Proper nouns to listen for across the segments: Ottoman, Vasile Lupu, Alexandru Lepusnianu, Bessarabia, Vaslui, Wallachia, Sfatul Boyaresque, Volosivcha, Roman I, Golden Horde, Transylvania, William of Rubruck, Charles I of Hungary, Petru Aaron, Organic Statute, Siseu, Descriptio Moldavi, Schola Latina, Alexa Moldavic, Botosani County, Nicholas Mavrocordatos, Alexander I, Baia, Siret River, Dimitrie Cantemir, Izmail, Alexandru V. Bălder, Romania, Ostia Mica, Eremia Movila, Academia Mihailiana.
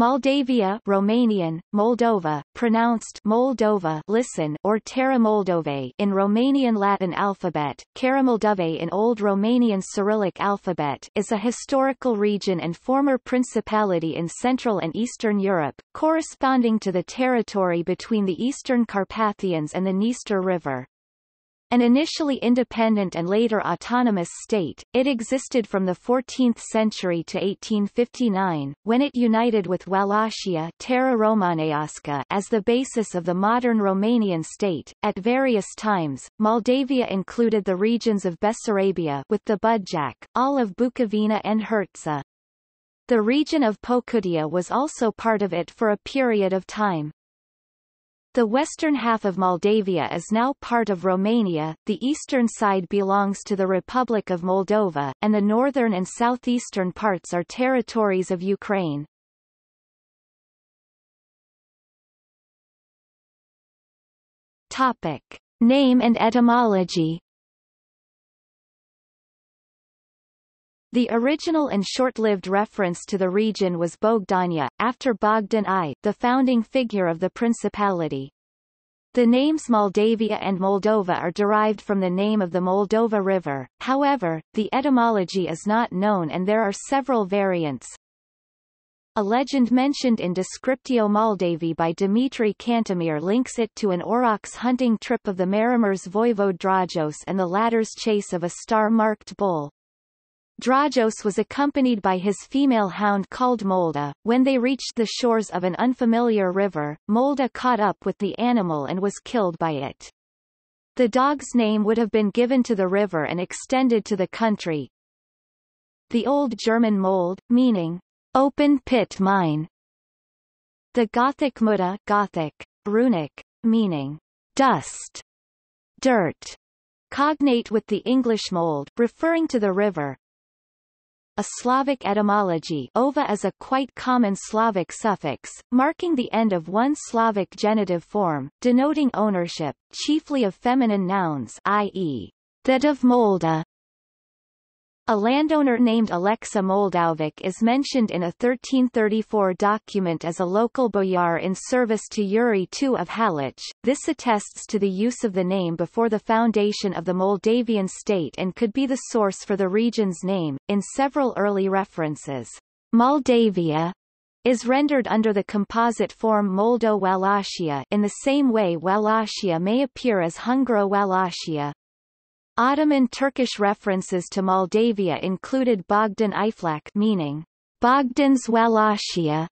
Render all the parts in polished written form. Moldavia, Romanian, Moldova, pronounced Moldova, listen, or Terra Moldovei in Romanian Latin alphabet, Terra Moldovei in Old Romanian Cyrillic alphabet, is a historical region and former principality in Central and Eastern Europe, corresponding to the territory between the Eastern Carpathians and the Dniester River. An initially independent and later autonomous state, it existed from the 14th century to 1859, when it united with Wallachia Terra Romaneasca as the basis of the modern Romanian state. At various times, Moldavia included the regions of Bessarabia with the Budjak, all of Bukovina and Herzegovina. The region of Pocutia was also part of it for a period of time. The western half of Moldavia is now part of Romania, the eastern side belongs to the Republic of Moldova, and the northern and southeastern parts are territories of Ukraine. Topic: Name and etymology. The original and short-lived reference to the region was Bogdania, after Bogdan I, the founding figure of the principality. The names Moldavia and Moldova are derived from the name of the Moldova River, however, the etymology is not known and there are several variants. A legend mentioned in Descriptio Moldavi by Dimitrie Cantemir links it to an aurochs hunting trip of the Maramureș's voivode Dragos and the latter's chase of a star-marked bull. Dragos was accompanied by his female hound called Molda. When they reached the shores of an unfamiliar river, Molda caught up with the animal and was killed by it. The dog's name would have been given to the river and extended to the country. The Old German mold, meaning, open pit mine. The Gothic mutta, Gothic, runic, meaning, dust, dirt, cognate with the English mold, referring to the river. A Slavic etymology, ova is a quite common Slavic suffix, marking the end of one Slavic genitive form, denoting ownership, chiefly of feminine nouns, i.e., that of Molda. A landowner named Alexa Moldavic is mentioned in a 1334 document as a local boyar in service to Yuri II of Halych. This attests to the use of the name before the foundation of the Moldavian state and could be the source for the region's name. In several early references, Moldavia is rendered under the composite form Moldo-Wallachia in the same way Wallachia may appear as Hungaro-Wallachia. Ottoman Turkish references to Moldavia included Bogdan Iflak, meaning Bogdan's Wallachia,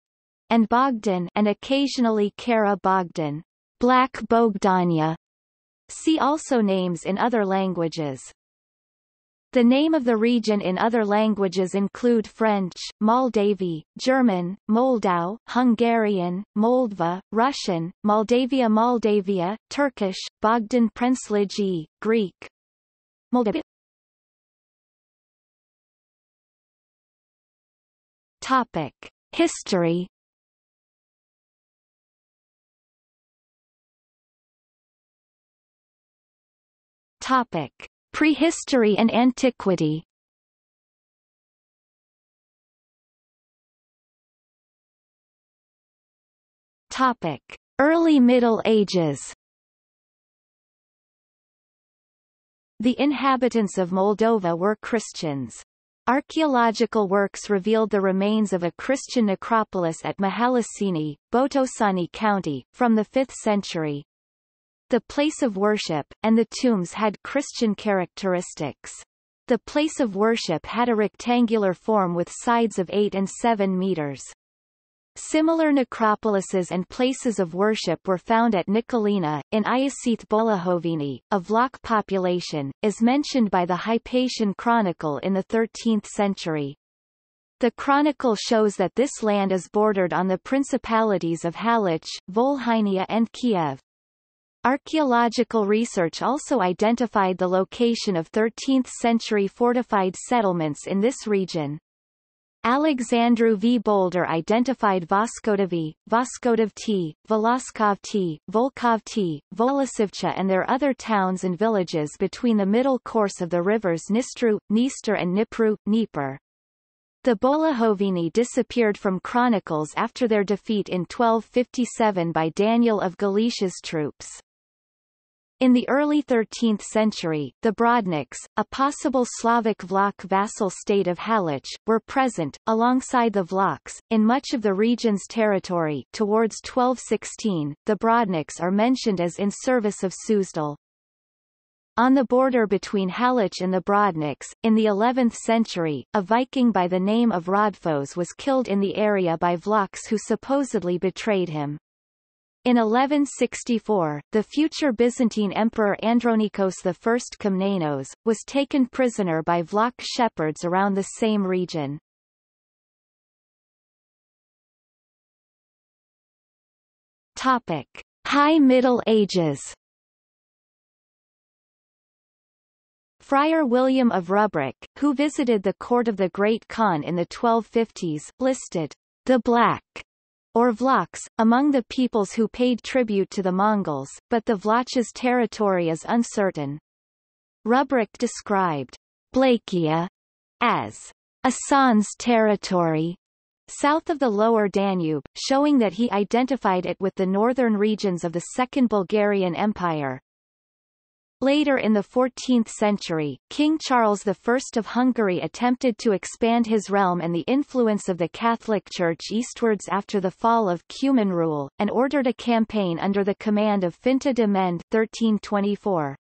and Bogdan, and occasionally Kara Bogdan, Black Bogdania. See also names in other languages. The name of the region in other languages include French, Moldavi, German, Moldau, Hungarian, Moldva, Russian, Moldavia, Moldavia, Turkish, Bogdan Prensligi, Greek. Topic: History. Topic: Prehistory and Antiquity. Topic: Early Middle Ages. The inhabitants of Moldova were Christians. Archaeological works revealed the remains of a Christian necropolis at Mahalasini, Botosani County, from the 5th century. The place of worship, and the tombs had Christian characteristics. The place of worship had a rectangular form with sides of 8 and 7 meters. Similar necropolises and places of worship were found at Nicolina, in Iasiț-Bolhovini. A Vlach population is mentioned by the Hypatian Chronicle in the 13th century. The chronicle shows that this land is bordered on the principalities of Halych, Volhynia, and Kiev. Archaeological research also identified the location of 13th-century fortified settlements in this region. Alexandru V. Bălder identified Voskhodov, Voskhodov, Voloskov, Volkov, Volosivcha and their other towns and villages between the middle course of the rivers Nistru, Dniester and Dnipru, Dnieper. The Bolhovini disappeared from chronicles after their defeat in 1257 by Daniel of Galicia's troops. In the early 13th century, the Brodniks, a possible Slavic Vlach vassal state of Halych, were present, alongside the Vlachs, in much of the region's territory. Towards 1216, the Brodniks are mentioned as in service of Suzdal. On the border between Halych and the Brodniks, in the 11th century, a Viking by the name of Rodfos was killed in the area by Vlachs who supposedly betrayed him. In 1164, the future Byzantine Emperor Andronikos I Komnenos, was taken prisoner by Vlach shepherds around the same region. Topic: High Middle Ages. Friar William of Rubruck, who visited the court of the Great Khan in the 1250s, listed the Black or Vlachs among the peoples who paid tribute to the Mongols, but the Vlachs' territory is uncertain. Rubruck described Blakia as Asan's territory, south of the lower Danube, showing that he identified it with the northern regions of the Second Bulgarian Empire. Later in the 14th century, King Charles I of Hungary attempted to expand his realm and the influence of the Catholic Church eastwards after the fall of Cuman rule, and ordered a campaign under the command of Finta de Mende 1324.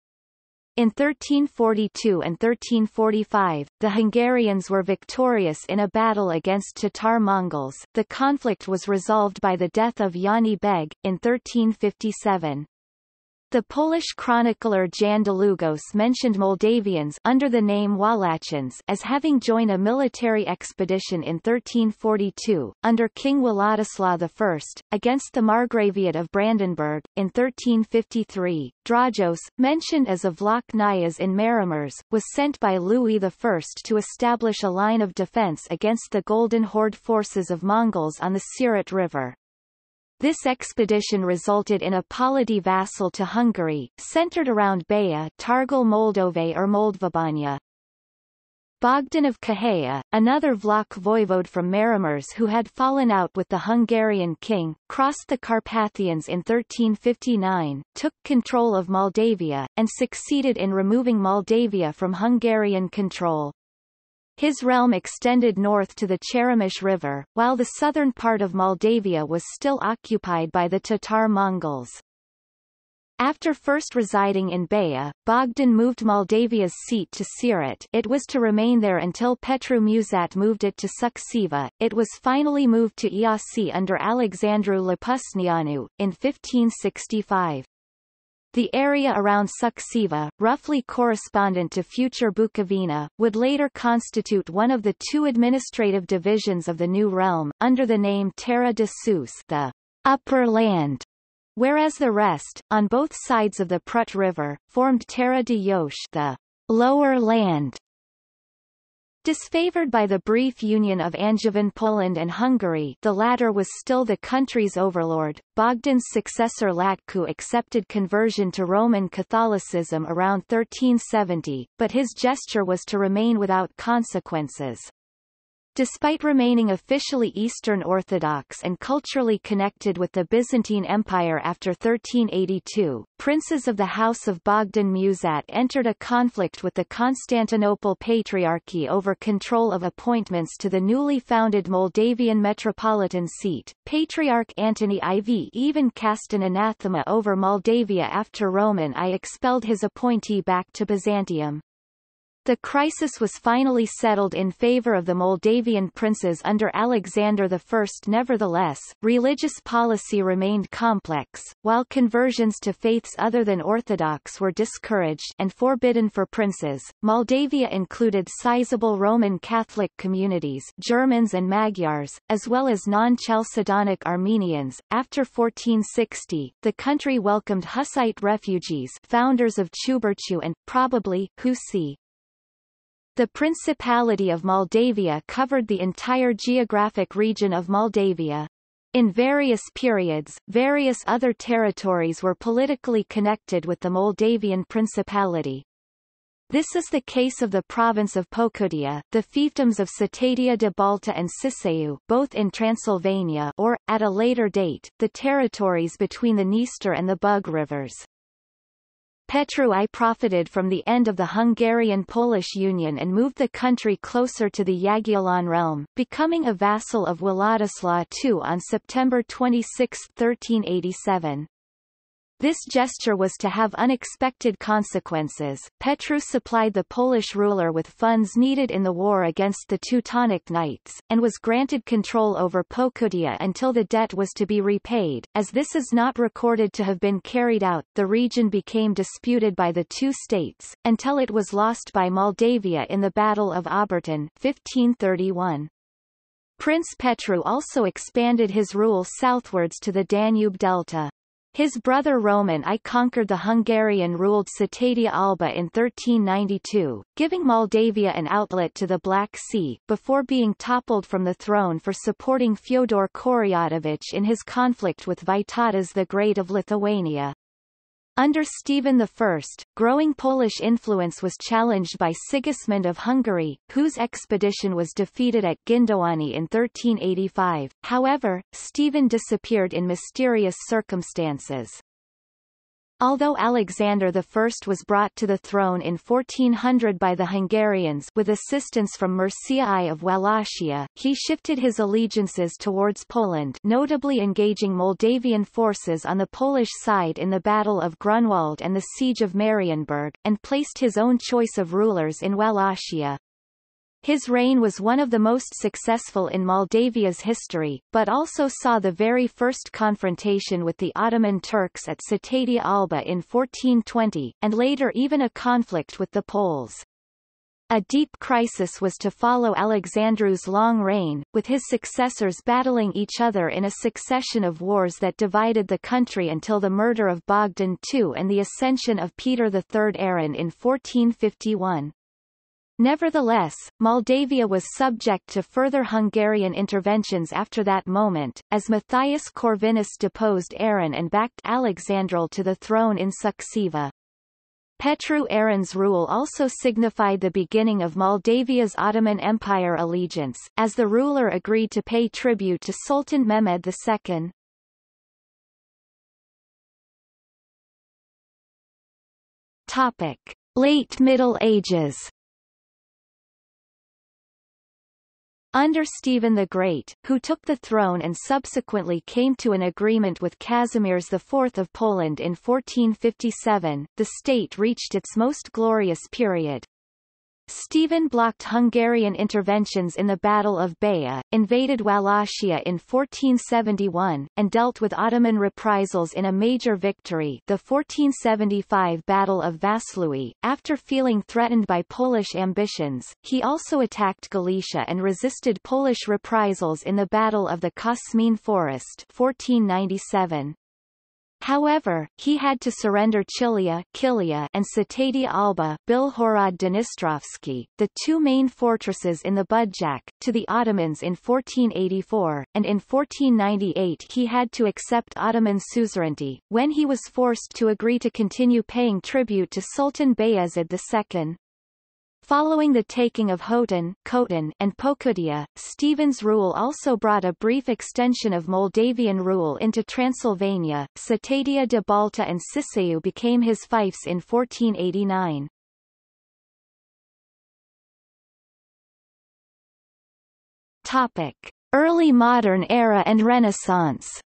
In 1342 and 1345, the Hungarians were victorious in a battle against Tatar Mongols. The conflict was resolved by the death of Yani Beg, in 1357. The Polish chronicler Jan Długosz mentioned Moldavians under the name Wallachians as having joined a military expedition in 1342, under King Władysław I, against the Margraviate of Brandenburg. In 1353, Dragos, mentioned as a Vlach Nyas in Maramureș, was sent by Louis I to establish a line of defense against the Golden Horde forces of Mongols on the Siret River. This expedition resulted in a polity vassal to Hungary, centered around Baia, Targul Moldove or Moldvabania. Bogdan of Cahaia, another Vlach voivode from Maramureș who had fallen out with the Hungarian king, crossed the Carpathians in 1359, took control of Moldavia, and succeeded in removing Moldavia from Hungarian control. His realm extended north to the Cheremish River, while the southern part of Moldavia was still occupied by the Tatar Mongols. After first residing in Baia, Bogdan moved Moldavia's seat to Siret. It was to remain there until Petru Muzat moved it to Suceava. It was finally moved to Iasi under Alexandru Lepusnianu, in 1565. The area around Suceava, roughly correspondent to future Bukovina, would later constitute one of the two administrative divisions of the new realm, under the name Terra de Sus, the upper land, whereas the rest, on both sides of the Prut River, formed Terra de Ioș, the lower land. Disfavored by the brief union of Angevin Poland and Hungary, the latter was still the country's overlord, Bogdan's successor Latcu accepted conversion to Roman Catholicism around 1370, but his gesture was to remain without consequences. Despite remaining officially Eastern Orthodox and culturally connected with the Byzantine Empire after 1382, princes of the House of Bogdan Muzat entered a conflict with the Constantinople Patriarchy over control of appointments to the newly founded Moldavian metropolitan seat. Patriarch Antony IV even cast an anathema over Moldavia after Roman I expelled his appointee back to Byzantium. The crisis was finally settled in favor of the Moldavian princes under Alexander I. Nevertheless, religious policy remained complex, while conversions to faiths other than Orthodox were discouraged and forbidden for princes. Moldavia included sizable Roman Catholic communities, Germans and Magyars, as well as non-Chalcedonic Armenians. After 1460, the country welcomed Hussite refugees, founders of Ciuberciu and probably Husi. The Principality of Moldavia covered the entire geographic region of Moldavia. In various periods, various other territories were politically connected with the Moldavian Principality. This is the case of the province of Pocutia, the fiefdoms of Cetadia de Balta and Siseu, both in Transylvania, or, at a later date, the territories between the Dniester and the Bug rivers. Petru I profited from the end of the Hungarian-Polish Union and moved the country closer to the Jagiellon realm, becoming a vassal of Władysław II on September 26, 1387. This gesture was to have unexpected consequences. Petru supplied the Polish ruler with funds needed in the war against the Teutonic Knights, and was granted control over Pocutia until the debt was to be repaid. As this is not recorded to have been carried out, the region became disputed by the two states, until it was lost by Moldavia in the Battle of Obertin, 1531. Prince Petru also expanded his rule southwards to the Danube Delta. His brother Roman I conquered the Hungarian-ruled Cetadia Alba in 1392, giving Moldavia an outlet to the Black Sea, before being toppled from the throne for supporting Fyodor Koryadovich in his conflict with Vytautas the Great of Lithuania. Under Stephen I, growing Polish influence was challenged by Sigismund of Hungary, whose expedition was defeated at Gindowani in 1385. However, Stephen disappeared in mysterious circumstances. Although Alexander I was brought to the throne in 1400 by the Hungarians with assistance from Mircea I of Wallachia, he shifted his allegiances towards Poland, notably engaging Moldavian forces on the Polish side in the Battle of Grunwald and the Siege of Marienburg, and placed his own choice of rulers in Wallachia. His reign was one of the most successful in Moldavia's history, but also saw the very first confrontation with the Ottoman Turks at Cetadia Alba in 1420, and later even a conflict with the Poles. A deep crisis was to follow Alexandru's long reign, with his successors battling each other in a succession of wars that divided the country until the murder of Bogdan II and the ascension of Peter III Aaron in 1451. Nevertheless, Moldavia was subject to further Hungarian interventions after that moment, as Matthias Corvinus deposed Aaron and backed Alexandrul to the throne in Suceava. Petru Aaron's rule also signified the beginning of Moldavia's Ottoman Empire allegiance, as the ruler agreed to pay tribute to Sultan Mehmed II. Topic: Late Middle Ages. Under Stephen the Great, who took the throne and subsequently came to an agreement with Kazimierz IV of Poland in 1457, the state reached its most glorious period. Stephen blocked Hungarian interventions in the Battle of Baia, invaded Wallachia in 1471, and dealt with Ottoman reprisals in a major victory, the 1475 Battle of Vaslui. After feeling threatened by Polish ambitions, he also attacked Galicia and resisted Polish reprisals in the Battle of the Kosmin Forest, 1497. However, he had to surrender Chilia and Cetadia Alba, Bilhorod Dnistrovsky, the two main fortresses in the Budjak, to the Ottomans in 1484, and in 1498 he had to accept Ottoman suzerainty, when he was forced to agree to continue paying tribute to Sultan Bayezid II. Following the taking of Hotan, Khotan, and Pocutia, Stephen's rule also brought a brief extension of Moldavian rule into Transylvania. Cetadia de Balta and Siseu became his fiefs in 1489. Topic: Early Modern Era and Renaissance.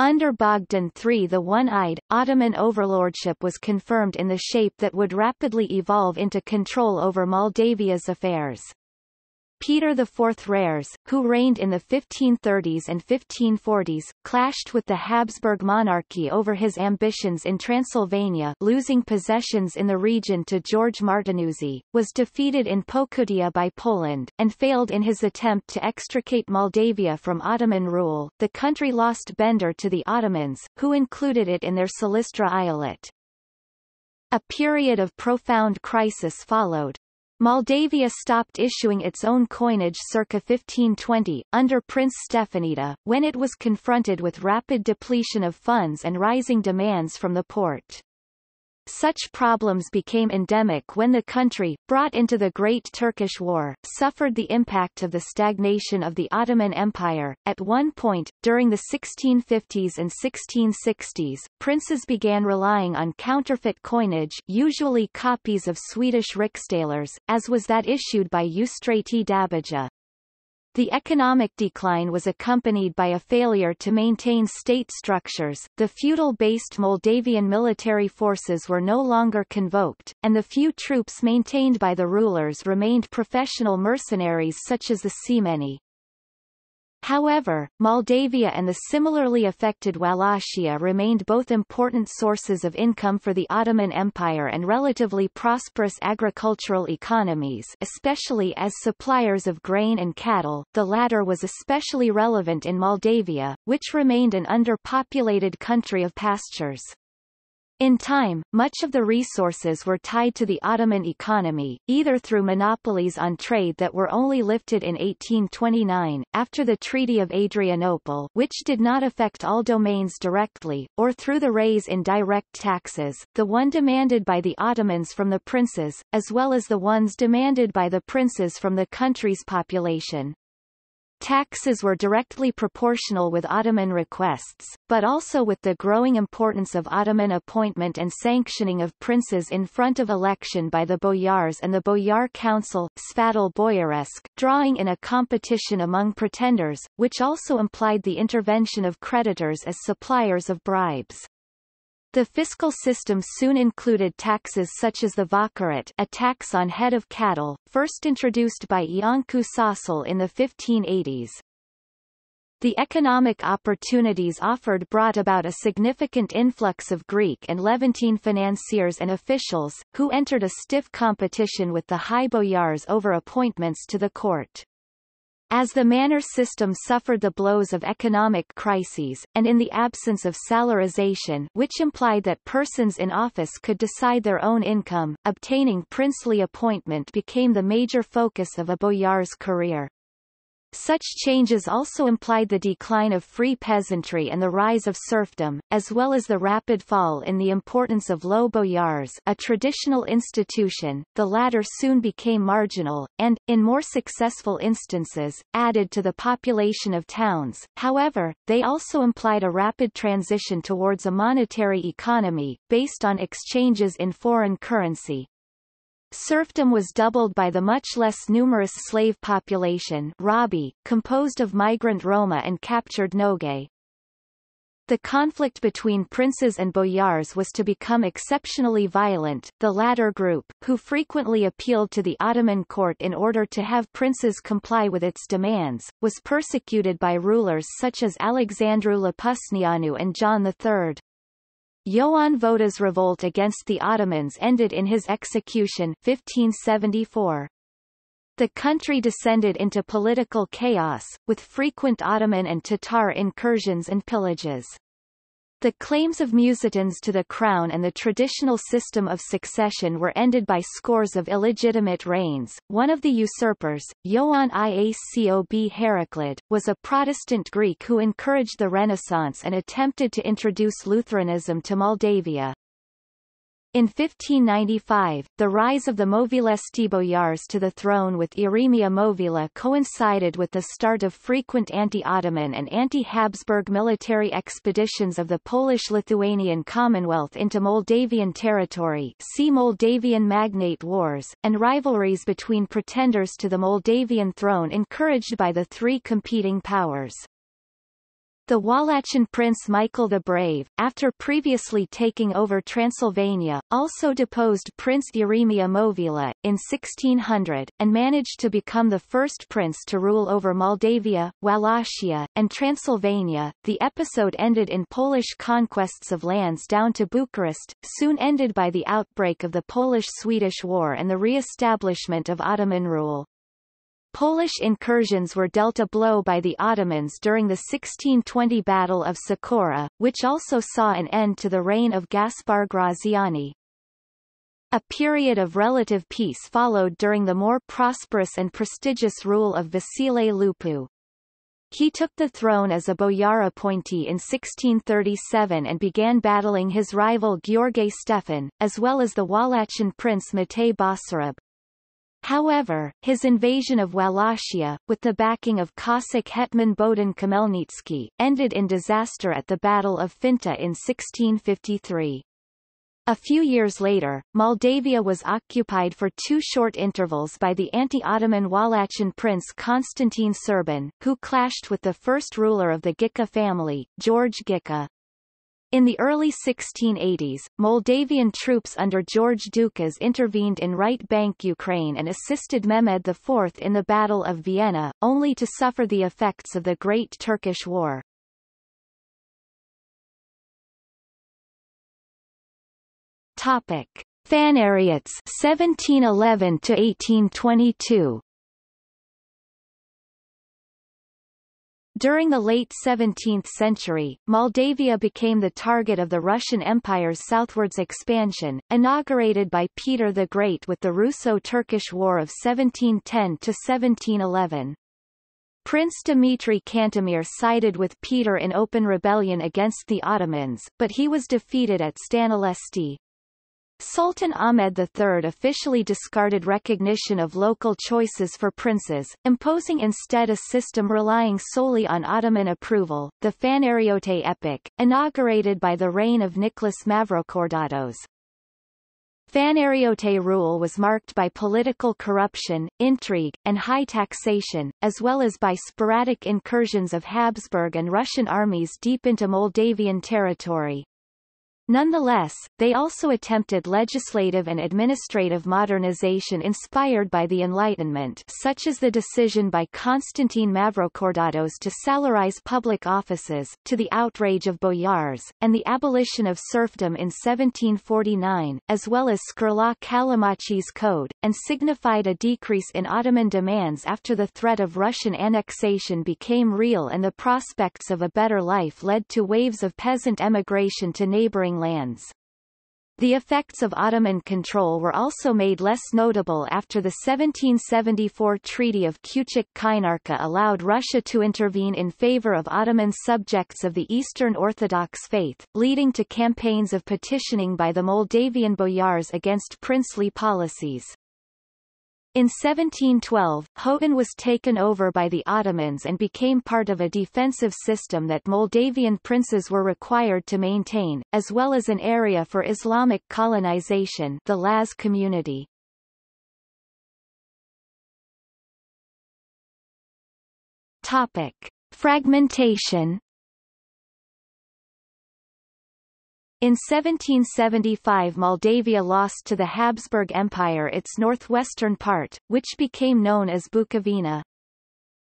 Under Bogdan III the One-Eyed, Ottoman overlordship was confirmed in the shape that would rapidly evolve into control over Moldavia's affairs. Peter IV Rares, who reigned in the 1530s and 1540s, clashed with the Habsburg monarchy over his ambitions in Transylvania, losing possessions in the region to George Martinuzzi, was defeated in Pocutia by Poland, and failed in his attempt to extricate Moldavia from Ottoman rule. The country lost Bender to the Ottomans, who included it in their Silistra islet. A period of profound crisis followed. Moldavia stopped issuing its own coinage circa 1520, under Prince Stefanida, when it was confronted with rapid depletion of funds and rising demands from the Porte. Such problems became endemic when the country, brought into the Great Turkish War, suffered the impact of the stagnation of the Ottoman Empire. At one point, during the 1650s and 1660s, princes began relying on counterfeit coinage, usually copies of Swedish riksdalers, as was that issued by Yusrati Dabija. The economic decline was accompanied by a failure to maintain state structures, the feudal-based Moldavian military forces were no longer convoked, and the few troops maintained by the rulers remained professional mercenaries such as the Semeni. However, Moldavia and the similarly affected Wallachia remained both important sources of income for the Ottoman Empire and relatively prosperous agricultural economies, especially as suppliers of grain and cattle. The latter was especially relevant in Moldavia, which remained an underpopulated country of pastures. In time, much of the resources were tied to the Ottoman economy, either through monopolies on trade that were only lifted in 1829, after the Treaty of Adrianople, which did not affect all domains directly, or through the raise in direct taxes, the one demanded by the Ottomans from the princes, as well as the ones demanded by the princes from the country's population. Taxes were directly proportional with Ottoman requests, but also with the growing importance of Ottoman appointment and sanctioning of princes in front of election by the boyars and the boyar council, Sfatul Boyaresque, drawing in a competition among pretenders, which also implied the intervention of creditors as suppliers of bribes. The fiscal system soon included taxes such as the vacarat, a tax on head of cattle, first introduced by Ioancu Sasul in the 1580s. The economic opportunities offered brought about a significant influx of Greek and Levantine financiers and officials, who entered a stiff competition with the high boyars over appointments to the court. As the manor system suffered the blows of economic crises, and in the absence of salarization, which implied that persons in office could decide their own income, obtaining princely appointment became the major focus of a boyar's career. Such changes also implied the decline of free peasantry and the rise of serfdom, as well as the rapid fall in the importance of low boyars, a traditional institution. The latter soon became marginal, and, in more successful instances, added to the population of towns. However, they also implied a rapid transition towards a monetary economy, based on exchanges in foreign currency. Serfdom was doubled by the much less numerous slave population Rabi, composed of migrant Roma and captured Nogai. The conflict between princes and boyars was to become exceptionally violent, the latter group, who frequently appealed to the Ottoman court in order to have princes comply with its demands, was persecuted by rulers such as Alexandru Lepusnianu and John III. Ioan Voda's revolt against the Ottomans ended in his execution 1574. The country descended into political chaos, with frequent Ottoman and Tatar incursions and pillages. The claims of Musitans to the crown and the traditional system of succession were ended by scores of illegitimate reigns. One of the usurpers, Ioan Iacob Heraclid, was a Protestant Greek who encouraged the Renaissance and attempted to introduce Lutheranism to Moldavia. In 1595, the rise of the Movilesti boyars to the throne with Eremia Movila coincided with the start of frequent anti-Ottoman and anti-Habsburg military expeditions of the Polish-Lithuanian Commonwealth into Moldavian territory, see Moldavian Magnate Wars, and rivalries between pretenders to the Moldavian throne encouraged by the three competing powers. The Wallachian prince Michael the Brave, after previously taking over Transylvania, also deposed Prince Eremia Movila, in 1600, and managed to become the first prince to rule over Moldavia, Wallachia, and Transylvania. The episode ended in Polish conquests of lands down to Bucharest, soon ended by the outbreak of the Polish-Swedish War and the re-establishment of Ottoman rule. Polish incursions were dealt a blow by the Ottomans during the 1620 Battle of Socorro, which also saw an end to the reign of Gaspar Graziani. A period of relative peace followed during the more prosperous and prestigious rule of Vasile Lupu. He took the throne as a boyar appointee in 1637 and began battling his rival Gheorghe Stefan, as well as the Wallachian prince Matei Basarab. However, his invasion of Wallachia, with the backing of Cossack hetman Bohdan Khmelnytsky, ended in disaster at the Battle of Finta in 1653. A few years later, Moldavia was occupied for two short intervals by the anti-Ottoman Wallachian prince Constantine Serban, who clashed with the first ruler of the Gica family, George Gica. In the early 1680s, Moldavian troops under George Ducas intervened in right bank Ukraine and assisted Mehmed IV in the Battle of Vienna, only to suffer the effects of the Great Turkish War. Topic: Phanariots 1711 to 1822. During the late 17th century, Moldavia became the target of the Russian Empire's southwards expansion, inaugurated by Peter the Great with the Russo-Turkish War of 1710–1711. Prince Dimitrie Cantemir sided with Peter in open rebellion against the Ottomans, but he was defeated at Stanilesti. Sultan Ahmed III officially discarded recognition of local choices for princes, imposing instead a system relying solely on Ottoman approval, the Phanariote epoch, inaugurated by the reign of Nicholas Mavrocordatos. Phanariote rule was marked by political corruption, intrigue, and high taxation, as well as by sporadic incursions of Habsburg and Russian armies deep into Moldavian territory. Nonetheless, they also attempted legislative and administrative modernization inspired by the Enlightenment, such as the decision by Constantine Mavrocordatos to salarize public offices, to the outrage of boyars, and the abolition of serfdom in 1749, as well as Skurla Calamachi's code, and signified a decrease in Ottoman demands after the threat of Russian annexation became real and the prospects of a better life led to waves of peasant emigration to neighboring lands. The effects of Ottoman control were also made less notable after the 1774 Treaty of Küçük-Kaynarca allowed Russia to intervene in favor of Ottoman subjects of the Eastern Orthodox faith, leading to campaigns of petitioning by the Moldavian boyars against princely policies. In 1712, Hogan was taken over by the Ottomans and became part of a defensive system that Moldavian princes were required to maintain, as well as an area for Islamic colonization, the Laz community. Topic: Fragmentation. In 1775 Moldavia lost to the Habsburg Empire its northwestern part, which became known as Bukovina.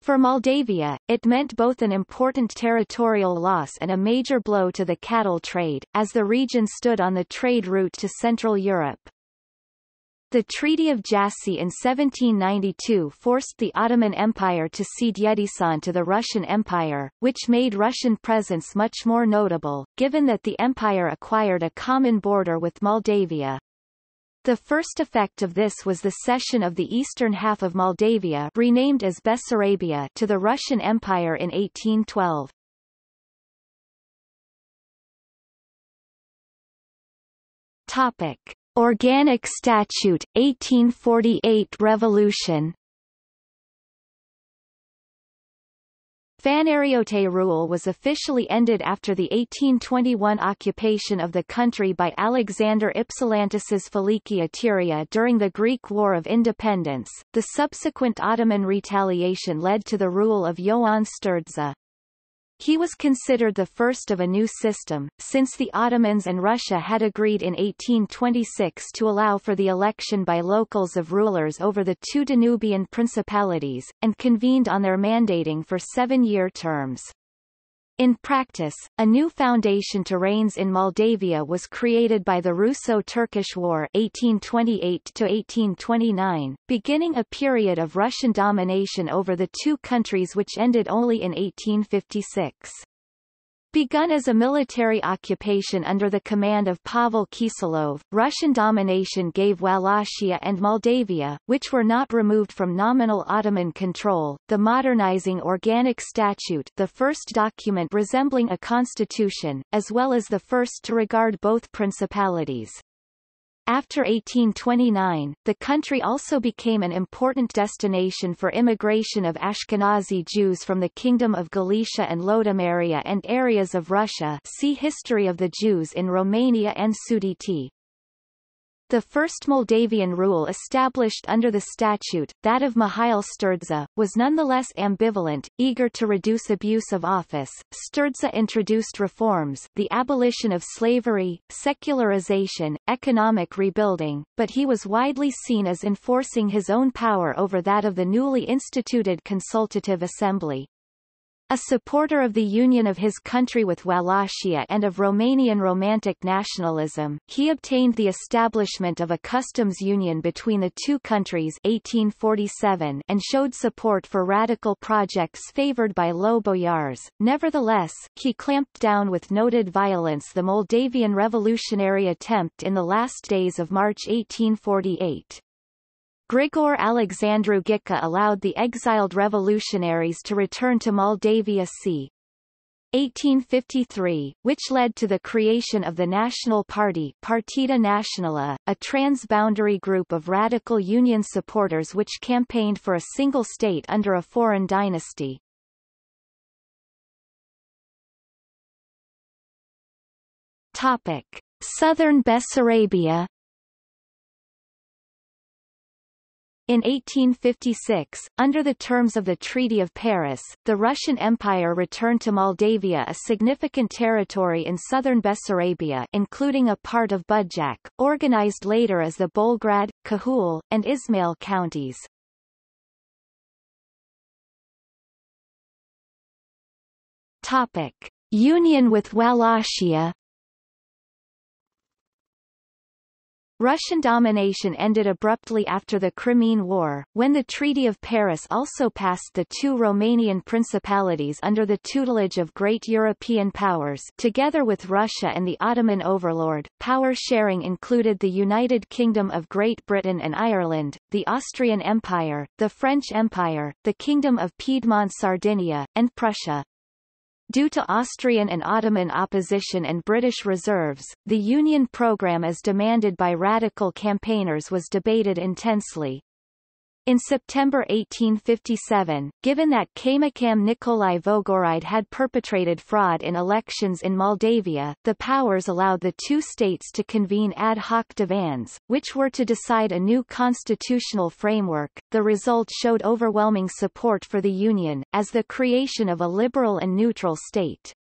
For Moldavia, it meant both an important territorial loss and a major blow to the cattle trade, as the region stood on the trade route to Central Europe. The Treaty of Jassy in 1792 forced the Ottoman Empire to cede Yedisan to the Russian Empire, which made Russian presence much more notable, given that the empire acquired a common border with Moldavia. The first effect of this was the cession of the eastern half of Moldavia, renamed as Bessarabia, to the Russian Empire in 1812. Topic: Organic Statute, 1848 Revolution. Phanariote rule was officially ended after the 1821 occupation of the country by Alexander Ypsilantis's Filicia Tyria during the Greek War of Independence. The subsequent Ottoman retaliation led to the rule of Ioan Sturdza. He was considered the first of a new system, since the Ottomans and Russia had agreed in 1826 to allow for the election by locals of rulers over the two Danubian principalities, and convened on their mandating for seven-year terms. In practice, a new foundation to reigns in Moldavia was created by the Russo-Turkish War 1828–1829, beginning a period of Russian domination over the two countries which ended only in 1856. Begun as a military occupation under the command of Pavel Kiselov, Russian domination gave Wallachia and Moldavia, which were not removed from nominal Ottoman control, the modernizing organic statute, the first document resembling a constitution, as well as the first to regard both principalities. After 1829, the country also became an important destination for immigration of Ashkenazi Jews from the Kingdom of Galicia and Lodomeria and areas of Russia. See History of the Jews in Romania and Sudeti. The first Moldavian rule established under the statute, that of Mihail Sturdza, was nonetheless ambivalent, eager to reduce abuse of office. Sturdza introduced reforms, the abolition of slavery, secularization, economic rebuilding, but he was widely seen as enforcing his own power over that of the newly instituted Consultative Assembly. A supporter of the union of his country with Wallachia and of Romanian Romantic nationalism, he obtained the establishment of a customs union between the two countries 1847 and showed support for radical projects favored by low boyars. Nevertheless, he clamped down with noted violence the Moldavian revolutionary attempt in the last days of March 1848. Grigore Alexandru Ghica allowed the exiled revolutionaries to return to Moldavia c. 1853, which led to the creation of the National Party, Partida Națională, a transboundary group of radical union supporters which campaigned for a single state under a foreign dynasty. Topic: Southern Bessarabia. In 1856, under the terms of the Treaty of Paris, the Russian Empire returned to Moldavia a significant territory in southern Bessarabia, including a part of Budjak, organized later as the Bolgrad, Cahul, and Izmail counties. Topic: Union with Wallachia. Russian domination ended abruptly after the Crimean War, when the Treaty of Paris also passed the two Romanian principalities under the tutelage of great European powers, together with Russia and the Ottoman overlord. Power sharing included the United Kingdom of Great Britain and Ireland, the Austrian Empire, the French Empire, the Kingdom of Piedmont-Sardinia, and Prussia. Due to Austrian and Ottoman opposition and British reserves, the Union program as demanded by radical campaigners was debated intensely. In September 1857, given that Kaymakam Nicolae Vogoride had perpetrated fraud in elections in Moldavia, the powers allowed the two states to convene ad hoc divans, which were to decide a new constitutional framework. The result showed overwhelming support for the Union, as the creation of a liberal and neutral state.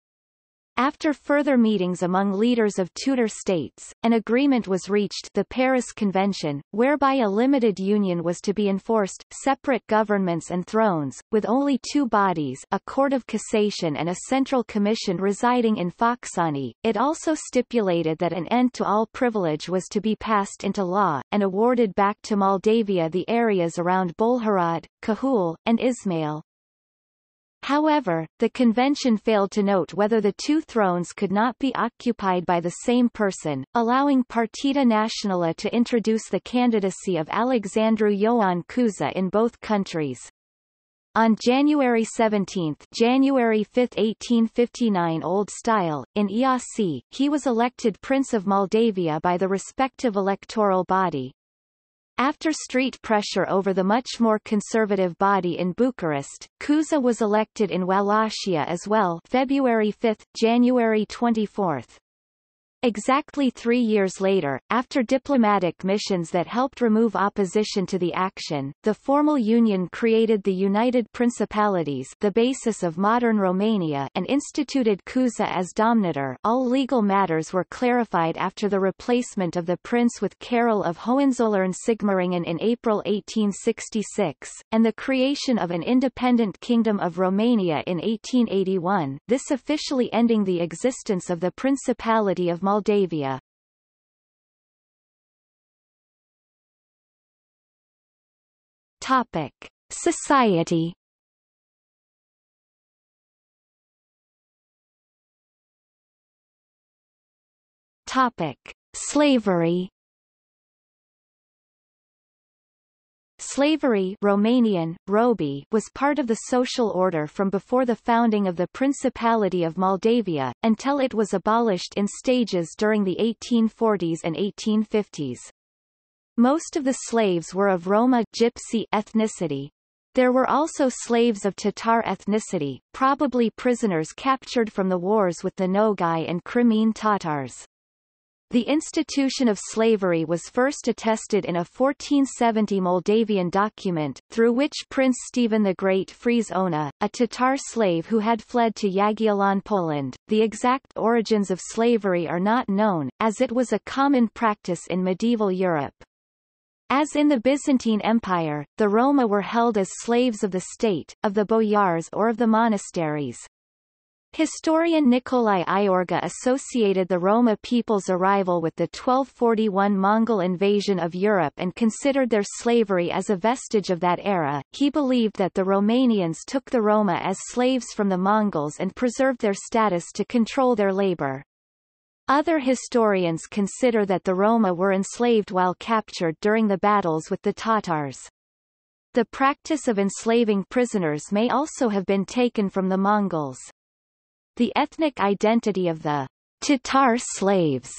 After further meetings among leaders of Tudor states, an agreement was reached, the Paris Convention, whereby a limited union was to be enforced, separate governments and thrones, with only two bodies, a court of cassation and a central commission residing in Focsani. It also stipulated that an end to all privilege was to be passed into law, and awarded back to Moldavia the areas around Bolharad, Cahul, and Izmail. However, the convention failed to note whether the two thrones could not be occupied by the same person, allowing Partida Națională to introduce the candidacy of Alexandru Ioan Cuza in both countries. On January 5, 1859 Old Style, in Iași, he was elected Prince of Moldavia by the respective electoral body. After street pressure over the much more conservative body in Bucharest, Cuza was elected in Wallachia as well, February 5–January 24. Exactly 3 years later, after diplomatic missions that helped remove opposition to the action, the formal union created the United Principalities, the basis of modern Romania, and instituted Cuza as domnitor. All legal matters were clarified after the replacement of the prince with Carol of Hohenzollern-Sigmaringen in April 1866, and the creation of an independent Kingdom of Romania in 1881, this officially ending the existence of the Principality of Moldavia. Topic: Society. Slavery. Slavery, Romanian, robi, was part of the social order from before the founding of the Principality of Moldavia, until it was abolished in stages during the 1840s and 1850s. Most of the slaves were of Roma Gypsy ethnicity. There were also slaves of Tatar ethnicity, probably prisoners captured from the wars with the Nogai and Crimean Tatars. The institution of slavery was first attested in a 1470 Moldavian document, through which Prince Stephen the Great frees Ona, a Tatar slave who had fled to Jagiellon, Poland. The exact origins of slavery are not known, as it was a common practice in medieval Europe. As in the Byzantine Empire, the Roma were held as slaves of the state, of the boyars or of the monasteries. Historian Nicolae Iorga associated the Roma people's arrival with the 1241 Mongol invasion of Europe and considered their slavery as a vestige of that era. He believed that the Romanians took the Roma as slaves from the Mongols and preserved their status to control their labor. Other historians consider that the Roma were enslaved while captured during the battles with the Tatars. The practice of enslaving prisoners may also have been taken from the Mongols. The ethnic identity of the Tatar slaves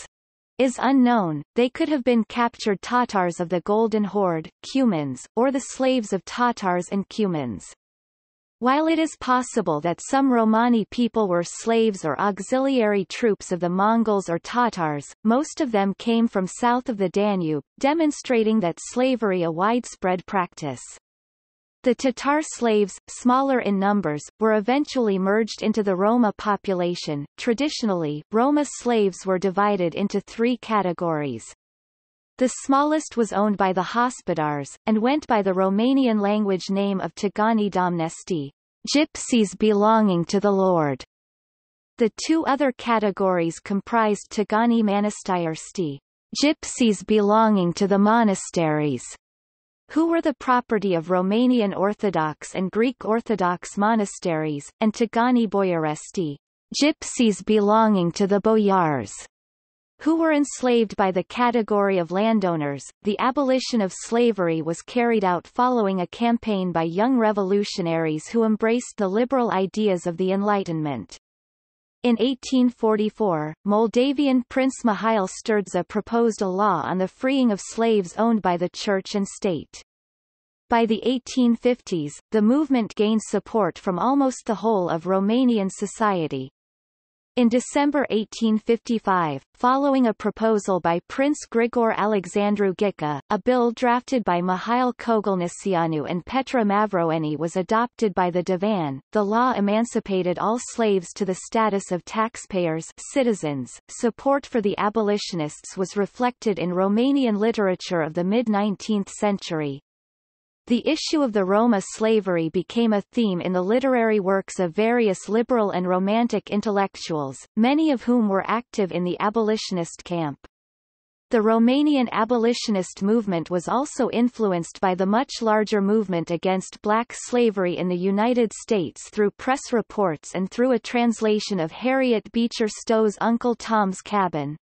is unknown. They could have been captured Tatars of the Golden Horde, Cumans, or the slaves of Tatars and Cumans. While it is possible that some Romani people were slaves or auxiliary troops of the Mongols or Tatars, most of them came from south of the Danube, demonstrating that slavery a widespread practice. The Tatar slaves, smaller in numbers, were eventually merged into the Roma population. Traditionally, Roma slaves were divided into three categories. The smallest was owned by the Hospodars, and went by the Romanian language name of Țigani Domnești, gypsies belonging to the Lord. The two other categories comprised Țigani Mănăstirești, gypsies belonging to the monasteries, who were the property of Romanian Orthodox and Greek Orthodox monasteries, and Țigani Boiarești, gypsies belonging to the boyars, who were enslaved by the category of landowners. The abolition of slavery was carried out following a campaign by young revolutionaries who embraced the liberal ideas of the Enlightenment. In 1844, Moldavian Prince Mihail Sturdza proposed a law on the freeing of slaves owned by the church and state. By the 1850s, the movement gained support from almost the whole of Romanian society. In December 1855, following a proposal by Prince Grigore Alexandru Ghica, a bill drafted by Mihail Cogolnicianu and Petre Mavroeni was adopted by the Divan. The law emancipated all slaves to the status of taxpayers, citizens. Support for the abolitionists was reflected in Romanian literature of the mid-19th century. The issue of the Roma slavery became a theme in the literary works of various liberal and romantic intellectuals, many of whom were active in the abolitionist camp. The Romanian abolitionist movement was also influenced by the much larger movement against black slavery in the United States through press reports and through a translation of Harriet Beecher Stowe's Uncle Tom's Cabin.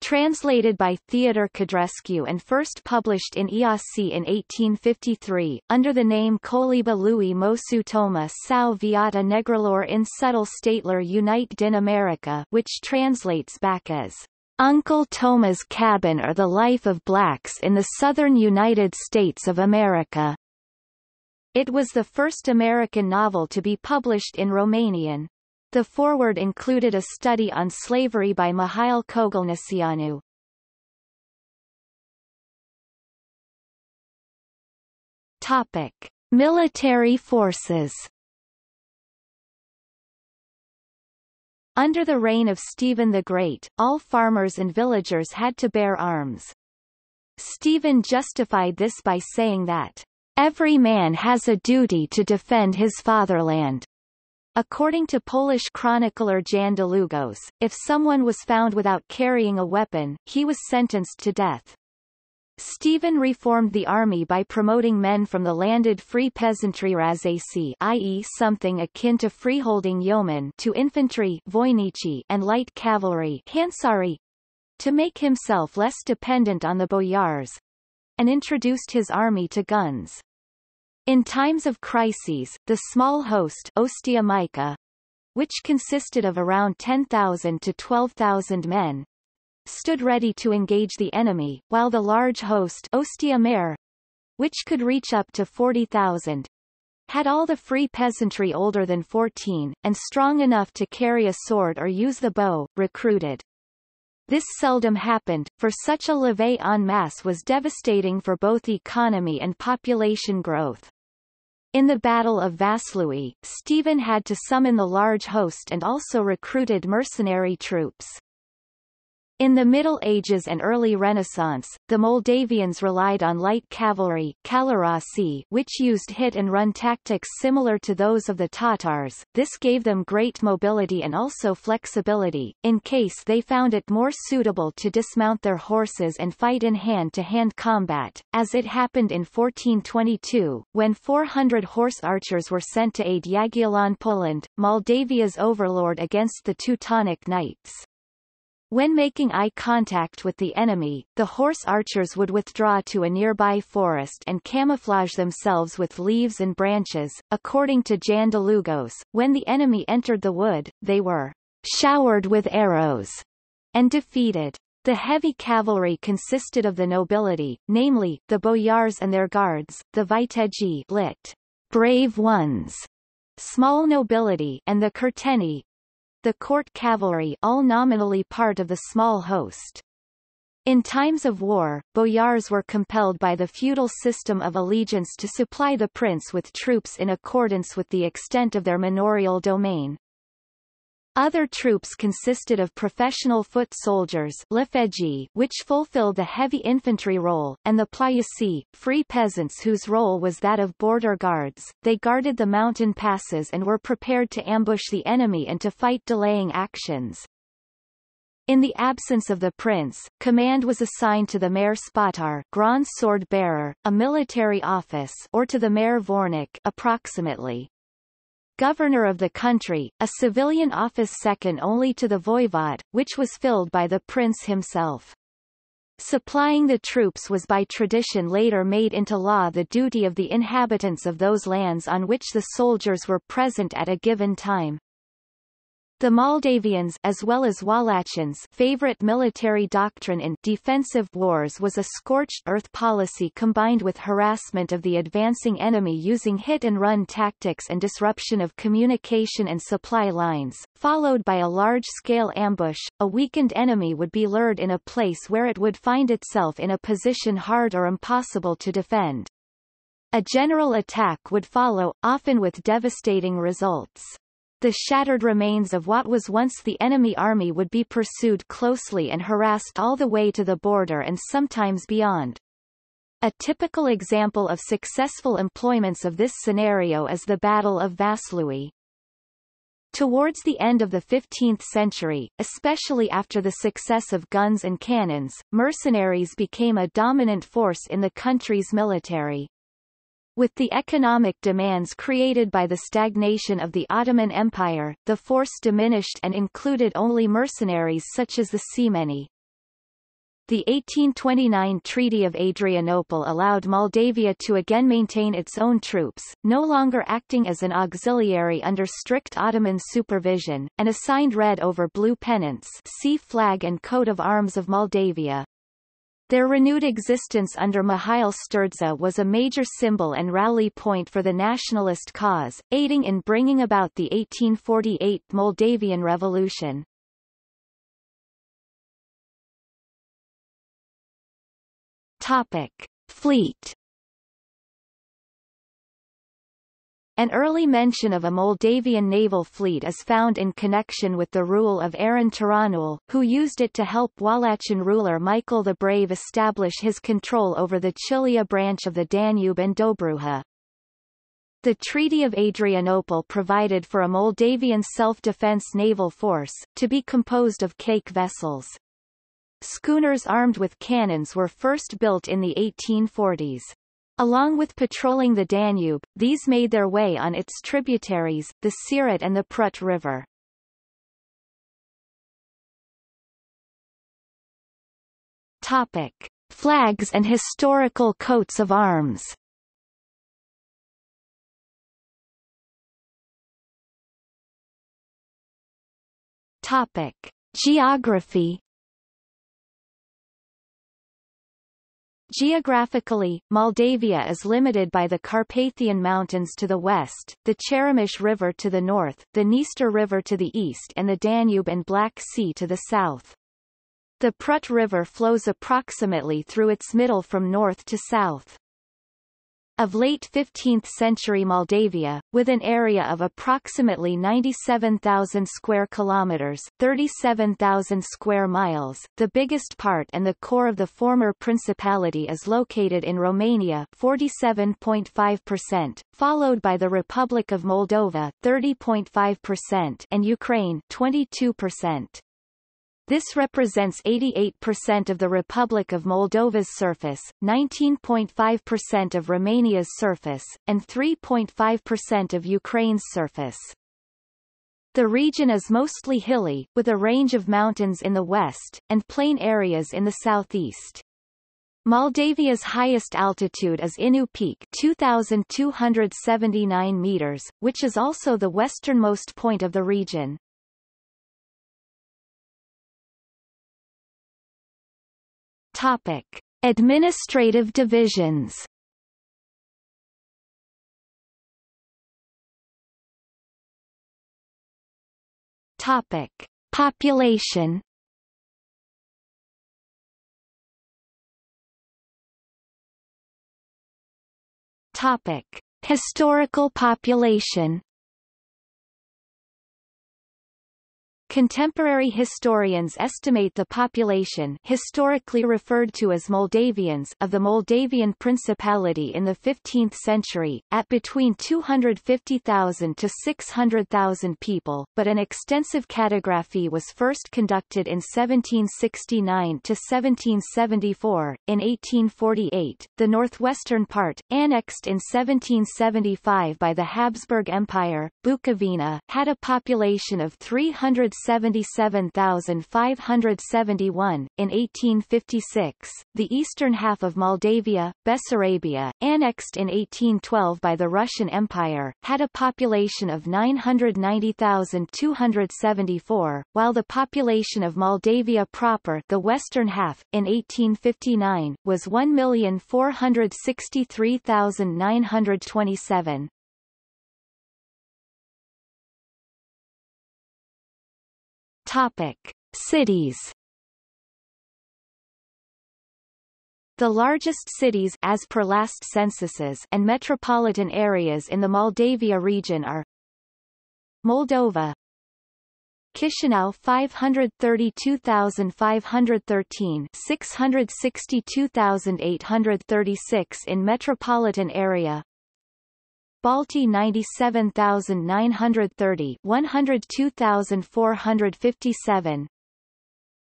Translated by Theodor Cadrescu and first published in Iasi in 1853, under the name Coliba lui Mosu Toma sau Viata Negrilor in Subtle Statelor Unite din America, which translates back as Uncle Toma's Cabin or the Life of Blacks in the Southern United States of America. It was the first American novel to be published in Romanian. The foreword included a study on slavery by Mihail Cogolnicianu. Topic: Military forces. Under the reign of Stephen the Great, all farmers and villagers had to bear arms. Stephen justified this by saying that every man has a duty to defend his fatherland. According to Polish chronicler Jan Długosz, if someone was found without carrying a weapon, he was sentenced to death. Stephen reformed the army by promoting men from the landed free peasantry razaci, i.e. something akin to freeholding yeomen, to infantry voinici and light cavalry hansari, to make himself less dependent on the boyars, and introduced his army to guns. In times of crises, the small host Ostia Mica, which consisted of around 10,000 to 12,000 men, stood ready to engage the enemy, while the large host Ostia Mare, which could reach up to 40,000, had all the free peasantry older than 14, and strong enough to carry a sword or use the bow, recruited. This seldom happened, for such a levée en masse was devastating for both economy and population growth. In the Battle of Vaslui, Stephen had to summon the large host and also recruited mercenary troops. In the Middle Ages and early Renaissance, the Moldavians relied on light cavalry, calarasi, which used hit-and-run tactics similar to those of the Tatars. This gave them great mobility and also flexibility, in case they found it more suitable to dismount their horses and fight in hand-to-hand combat, as it happened in 1422, when 400 horse archers were sent to aid Jagiellon, Poland, Moldavia's overlord, against the Teutonic Knights. When making eye contact with the enemy, the horse archers would withdraw to a nearby forest and camouflage themselves with leaves and branches. According to Jan Długosz, when the enemy entered the wood, they were showered with arrows and defeated. The heavy cavalry consisted of the nobility, namely, the boyars and their guards, the viteji, lit. Brave ones, small nobility, and the curtenii, the court cavalry, all nominally part of the small host. In times of war, boyars were compelled by the feudal system of allegiance to supply the prince with troops in accordance with the extent of their manorial domain. Other troops consisted of professional foot soldiers, which fulfilled the heavy infantry role, and the plaiuci, free peasants whose role was that of border guards. They guarded the mountain passes and were prepared to ambush the enemy and to fight delaying actions. In the absence of the prince, command was assigned to the Mare Spatar, Grand Sword Bearer, a military office, or to the Mare Vornik, approximately governor of the country, a civilian office second only to the voivode, which was filled by the prince himself. Supplying the troops was by tradition later made into law the duty of the inhabitants of those lands on which the soldiers were present at a given time. The Moldavians, as well as Wallachians, favorite military doctrine in defensive wars was a scorched earth policy combined with harassment of the advancing enemy using hit-and-run tactics and disruption of communication and supply lines, followed by a large-scale ambush. A weakened enemy would be lured in a place where it would find itself in a position hard or impossible to defend. A general attack would follow, often with devastating results. The shattered remains of what was once the enemy army would be pursued closely and harassed all the way to the border and sometimes beyond. A typical example of successful employments of this scenario is the Battle of Vaslui. Towards the end of the 15th century, especially after the success of guns and cannons, mercenaries became a dominant force in the country's military. With the economic demands created by the stagnation of the Ottoman Empire, the force diminished and included only mercenaries such as the Semeni. The 1829 Treaty of Adrianople allowed Moldavia to again maintain its own troops, no longer acting as an auxiliary under strict Ottoman supervision, and assigned red over blue pennants, see Flag and Coat of Arms of Moldavia. Their renewed existence under Mihail Sturdza was a major symbol and rally point for the nationalist cause, aiding in bringing about the 1848 Moldavian Revolution. Topic: Fleet. An early mention of a Moldavian naval fleet is found in connection with the rule of Aron Taranul, who used it to help Wallachian ruler Michael the Brave establish his control over the Chilia branch of the Danube and Dobruja. The Treaty of Adrianople provided for a Moldavian self-defense naval force, to be composed of caique vessels. Schooners armed with cannons were first built in the 1840s. Along with patrolling the Danube, these made their way on its tributaries, the Siret and the Prut River. Topic: Flags and historical coats of arms. Topic: Geography. Geographically, Moldavia is limited by the Carpathian Mountains to the west, the Cheremish River to the north, the Dniester River to the east and the Danube and Black Sea to the south. The Prut River flows approximately through its middle from north to south. Of late 15th century Moldavia, with an area of approximately 97,000 square kilometers, 37,000 square miles, the biggest part and the core of the former principality is located in Romania, 47.5%, followed by the Republic of Moldova, 30.5%, and Ukraine, 22%. This represents 88% of the Republic of Moldova's surface, 19.5% of Romania's surface, and 3.5% of Ukraine's surface. The region is mostly hilly, with a range of mountains in the west, and plain areas in the southeast. Moldavia's highest altitude is Inu Peak, 2,279 meters, which is also the westernmost point of the region. Topic: Administrative divisions. Topic: Population. Topic: Historical population. Contemporary historians estimate the population, historically referred to as Moldavians, of the Moldavian Principality in the 15th century, at between 250,000 to 600,000 people, but an extensive cartography was first conducted in 1769 to 1774. In 1848, the northwestern part, annexed in 1775 by the Habsburg Empire, Bukovina, had a population of 377,571. In 1856, the eastern half of Moldavia, Bessarabia, annexed in 1812 by the Russian Empire, had a population of 990,274, while the population of Moldavia proper, the western half, in 1859, was 1,463,927. Topic: Cities. The largest cities as per last censuses and metropolitan areas in the Moldavia region are Moldova, Chișinău 532,513, 662,836 in metropolitan area, Balti 97,930, 102,457,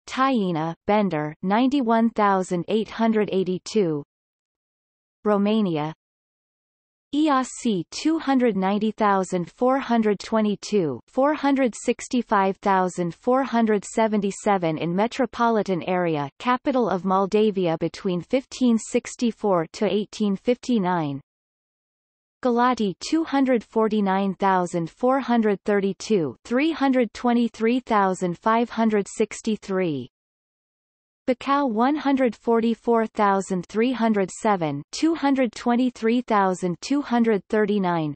Tăiena, Bender 91,882, Romania, Iași 290,422, 465,477 in metropolitan area, capital of Moldavia between 1564 to 1859. Galati 249,432, 323,563, Bacău 144,307, 223,239,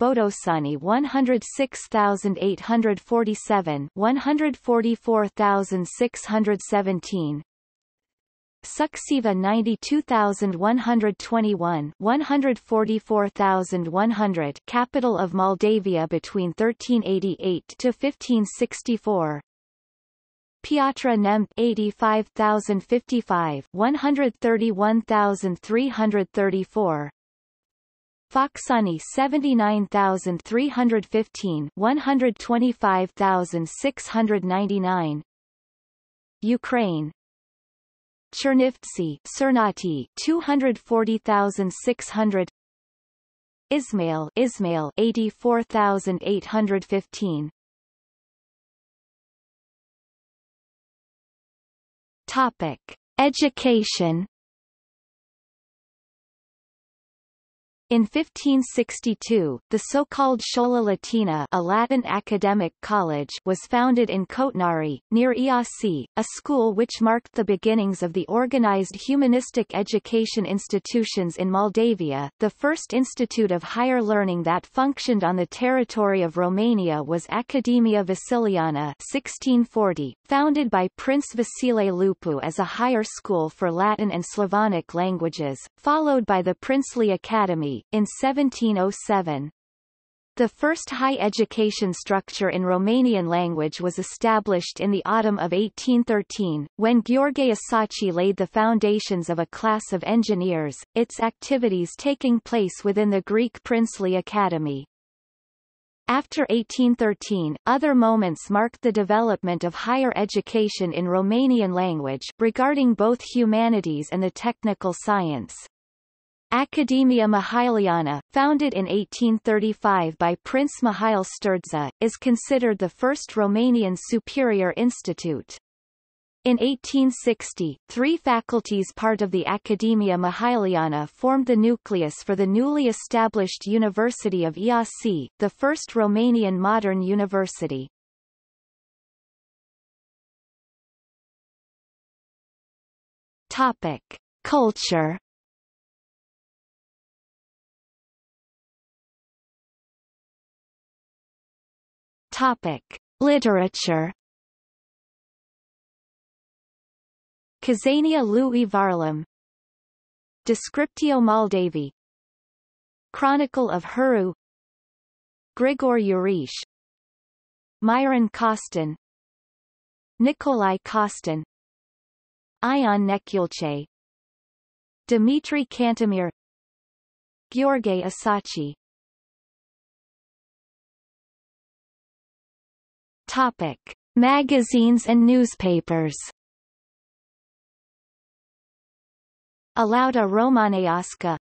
Botosani 106,847, 144,617, Suceava 92,121, 144,100, capital of Moldavia between 1388 to 1564. Piatra Neamț 85,055, 131,334. Foxani 79,315, 125,699. Ukraine. Chernivtsi, Sernati 240,600, Ismail 84,815. Topic: Education. In 1562, the so-called Schola Latina, a Latin academic college, was founded in Cotnari, near Iași, a school which marked the beginnings of the organized humanistic education institutions in Moldavia. The first institute of higher learning that functioned on the territory of Romania was Academia Vasiliana 1640, founded by Prince Vasile Lupu as a higher school for Latin and Slavonic languages, followed by the Princely Academy in 1707. The first high education structure in Romanian language was established in the autumn of 1813, when Gheorghe Isaci laid the foundations of a class of engineers, its activities taking place within the Greek princely academy. After 1813, other moments marked the development of higher education in Romanian language, regarding both humanities and the technical science. Academia Mihailiana, founded in 1835 by Prince Mihail Sturdza, is considered the first Romanian superior institute. In 1860, three faculties part of the Academia Mihailiana formed the nucleus for the newly established University of Iași, the first Romanian modern university. Topic: Culture. Topic: Literature. Cazania lui Varlam, Descriptio Moldavi, Chronicle of Huru, Grigor Uriș, Myron Costin, Nicolae Costin, Ion Neculce, Dimitrie Cantemir, Gheorghe Isaci. Topic: Magazines and newspapers. Alauda Romanească,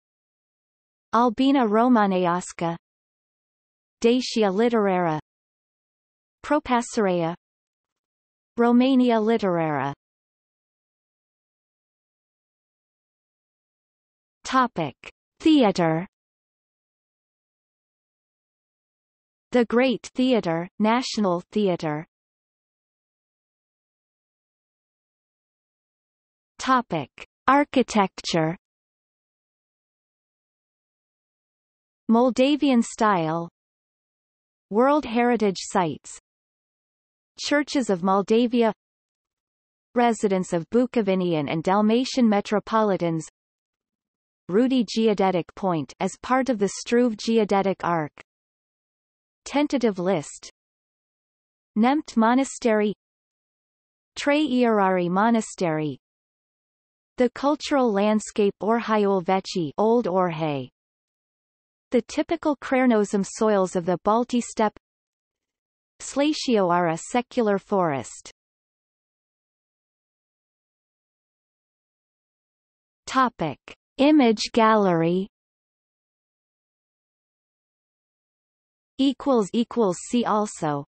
Albina Romanească, Dacia Literară, Propasarea, Romania Literară. Topic: Theatre. The Great Theatre, National Theatre. Topic: Architecture. Moldavian style, World Heritage Sites, Churches of Moldavia, Residence of Bukovinian and Dalmatian Metropolitans, Rudi Geodetic Point as part of the Struve Geodetic Arc. Tentative list: Nemt Monastery, Trei-Ierari Monastery, the cultural landscape Orhaiul Veci, Old Orhei, the typical Crainosem soils of the Balti steppe, Slatioara secular forest. Topic: Image gallery. See also.